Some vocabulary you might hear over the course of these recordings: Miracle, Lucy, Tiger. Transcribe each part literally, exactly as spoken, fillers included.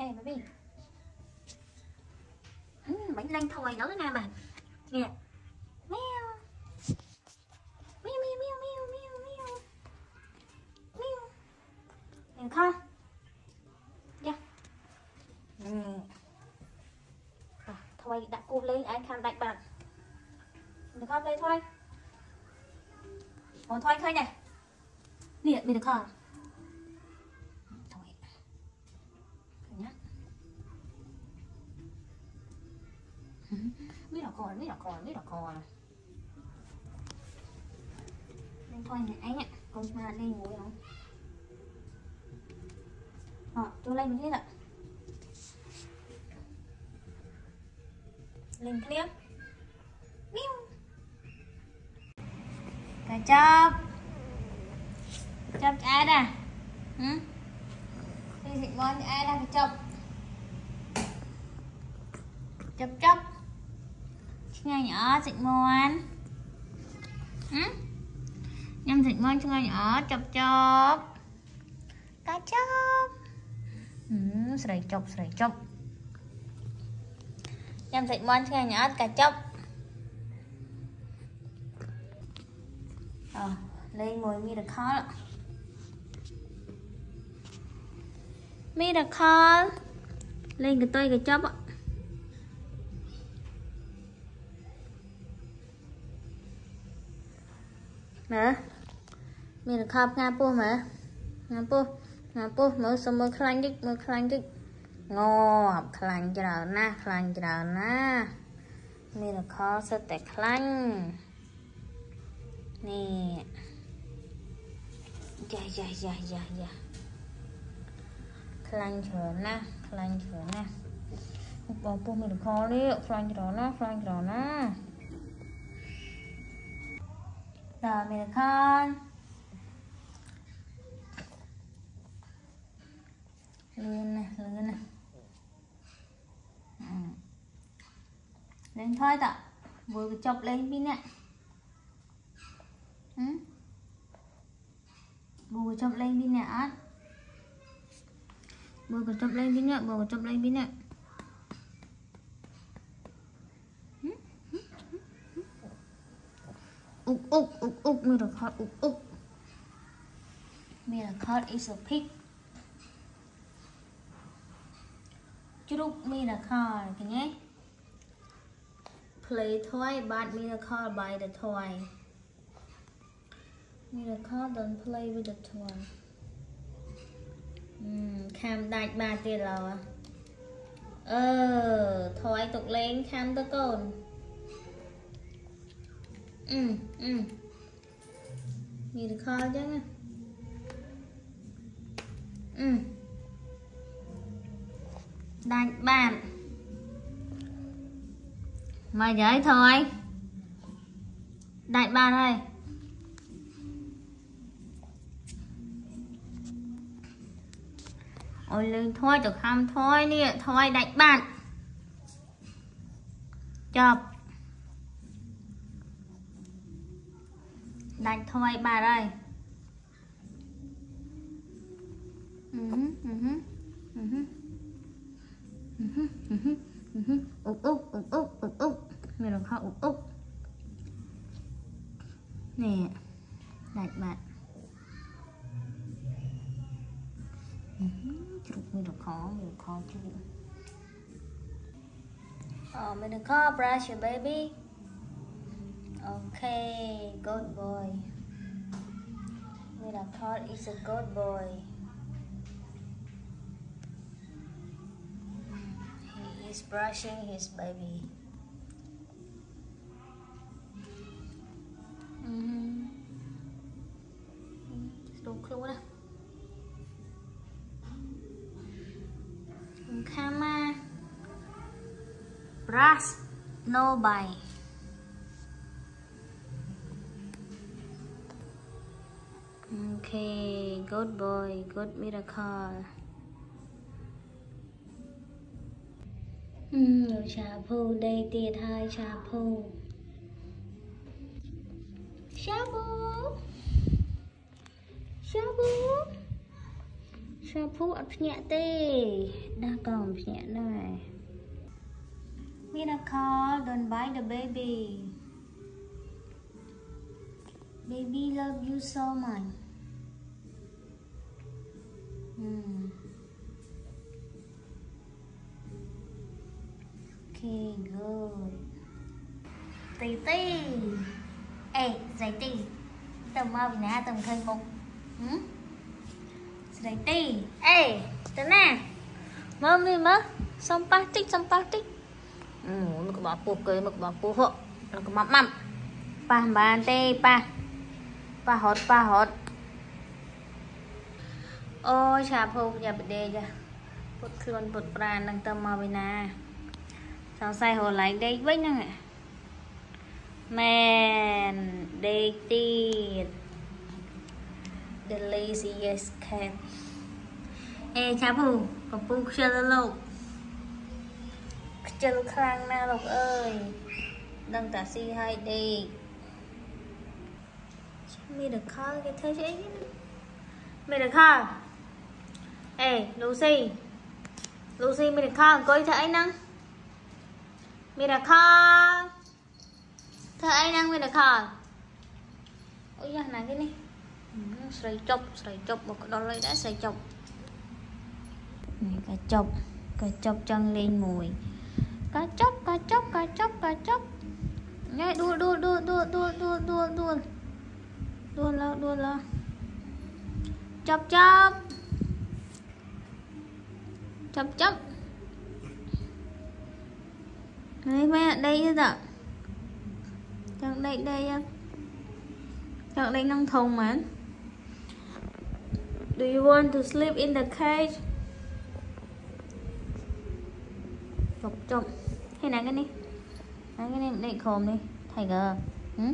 Hey baby. Ừ, bánh lanh thòi nó ra mà. Nè. Meo. Meo meo meo meo meo meo. Meo. Meo con. Dạ. Ừ. À, thôi đặt cô lên anh khăn đặt bạn. Được không đây thôi. Còn thôi khơi này. Nè, mình được không? Còn biết là còn biết là còn nên thôi này anh ạ, con mà lên ngồi không họ tôi lên mình thế ạ, lên clip cái chớp chớp ai đây hử đi dịch con ai đây chớp chớp chớp ngay nhỏ dịch môn ừ? Nhâm dịch môn cho ngay nhỏ chọc chọc cá chọc ừ, sợi chọc sợi chọc nhâm dịch môn cho ngay nhỏ cá chọc ờ, lên ngồi Miracle Miracle lên cái tôi cái chọc ạ. Mà mình là khóc ngà pô mà ngà pô ngà pô mới xong mới khăn đứt mới khăn đứt ngô học khăn chờ na khăn chờ na mình là khó sẽ tệ khăn nè dạ dạ dạ dạ dạ khăn chờ na khăn chờ na bỏ pô mình là khó đi khăn chờ na khăn chờ na rồi Miracle lên này lên này ừ. Lên thôi tạ vừa chọc lên pin ạ ừ. Vừa chọc lên pin ạ vừa chọc lên pin ạ vừa chọc lên pin ạ Uk uk uk uk Miracle uk uk Miracle is a pig. Chúc Miracle cái nhé. Play toy but Miracle by the toy. Miracle don't play with the toy. Hmm, cam đại ba tiền là. Ờ, toy tục lên cam tơ cồn. Ừ, ừ. Miracle chứ nè. Ừ. Đánh bàn. Mà giấy thôi. Đánh bàn thôi. Ôi lên thôi, được không thôi nè, thôi đánh bàn. Chọc. Đánh thôi bà đây úp úp úp úp úp úp mình làm khó úp úp nè đánh bạn chụp mình làm khó mình làm khó chụp ờ mình làm khó brush your baby. Okay, good boy. Miracle is a good boy. He is brushing his baby. Mm-hmm. Don't close it. Come on. Brush nobody. Okay, good boy, good Miracle. Ừ, chà phu đây tiệt hai chà phu. Chà phu. Chà phu. sao phụ ấp nhẹ tê đã còn nhẹ này. Miracle, don't bite the baby. Baby love you so much. Hmm. Okay, good. Tì tì. Ê, giấy tì. Tầm mau bình nè, tầm khơi bụng. Hmm? Giấy tì. Ê, tầm nè. Mơ mì mơ. Xong bác tích, xong bác tích. Ừ, một cái bó bố cười, một cái bó bố hộ. Một cái bó mắm. Pa bàn tê, pa. Pa hốt, pa hốt. Ôi, chà phụ, chà bật đề chà. Bột khuôn, bột bà, nâng tầm mau bình nè. Sao sai hồ lại đây với nè man they did the laziest cat. Ê chá bù, bà bù chưa lâu chưa lâu khăn nào lộc ơi đang tả si hai đi mi được kho cái thế chứ mi được kho. Ê Lucy Lucy mi được kho coi thấy năng Miracle. Thơ ấy đang Miracle. Ôi da này cái này. Sợi chọc, sợi chọc một cái đó lấy đã sợi chọc. Này cá chọc, cá chọc chân lên mùi. Cá chọc, cá chọc, cá chọc, cá chọc. Nhảy đua đua đua đua đua đua đua đua. Đua lo đua lo. Chọc chọc. Chọc chọc. Đấy mẹ đây chứ dạ. Chẳng đây đây em. Chẳng đây năng thông mà. Do you want to sleep in the cage? Chọc chọc. Hay nắng cái này. Nắng cái này đậy khồm đi. Tiger. Ừ?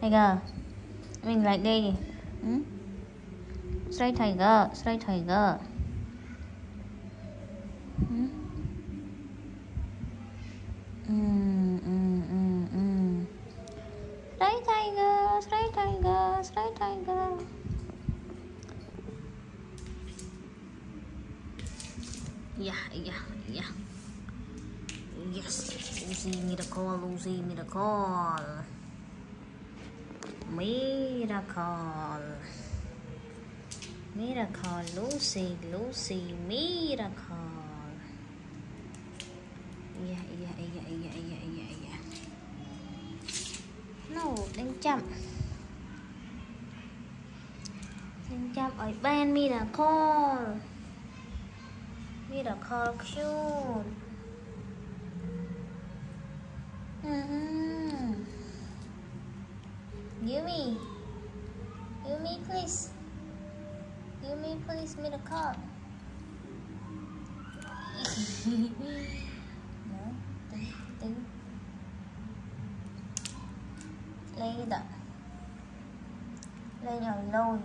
Tiger. Mình lại đây đi. Ừ? Straight Tiger, straight Tiger. Ừ? Mm, mm, mm, mm. Straight Tiger, straight Tiger, straight Tiger. Yeah, yeah, yeah. Yes, Lucy, Miracle, Lucy, Miracle. Miracle. Miracle, Lucy, Lucy, Miracle. Dạ, dạ, dạ, dạ, dạ, dạ, dạ. No, đánh chậm. Đánh chậm ở bên Miracle. Miracle cute. Mm-hmm. Give me. Give me please. Give me please Miracle. Lấy cái đó. Lấy nhỏ lâu rồi.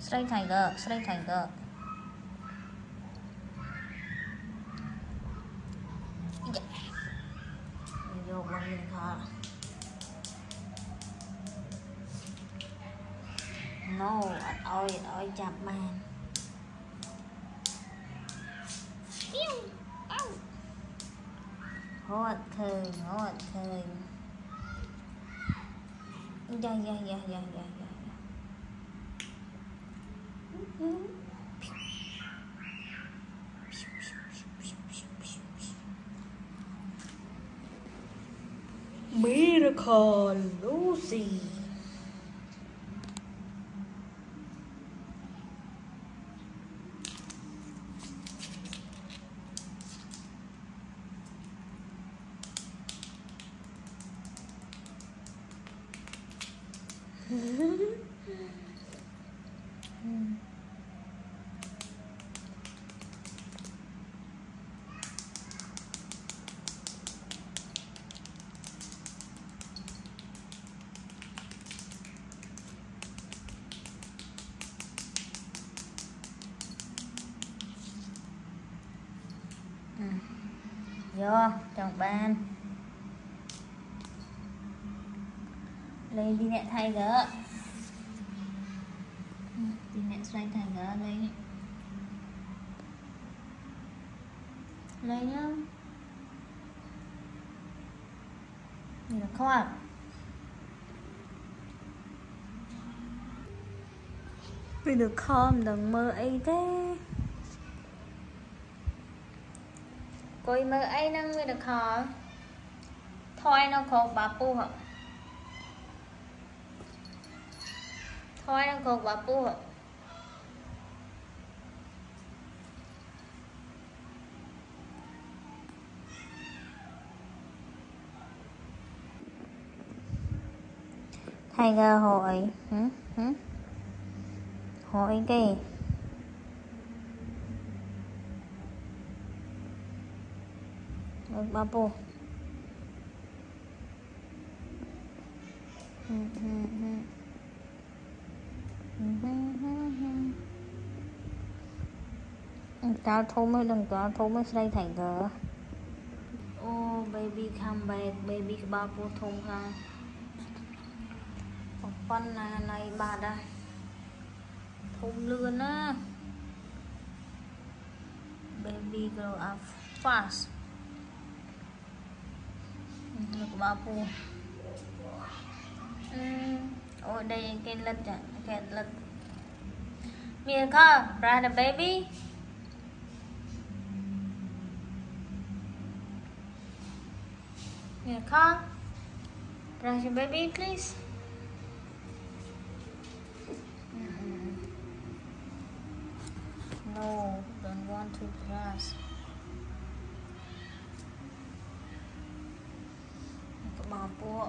Straight Tiger, straight Tiger. Vô con mình thả. No, ôi ôi chạp màn. Hot thơm, hot thơm. Dạ, dạ, dạ, dạ, dạ, dạ. Miracle Lucy. Vô trong bàn. Lên đi mẹ Tiger. anh xoay thành ở đây lấy nhá, được không ạ? Vì được không? Đừng mơ ấy thế. Coi mơ ấy năng vì được không? Thôi nó không bà pu hả? Thôi nó không bà pu hả? Tiger hỏi hử? Hử? Hỏi cái ba bố cao thô mới đừng có thô mới xây thành cỡ. Oh baby come back, baby ba bố thôn ha. Con này này bà đây thùng lươn á, baby grow up fast, được bao phù. Ở đây cái lật chả cái lật Miracle brother baby Miracle brother baby please. No, don't want to brush. Các bà bố.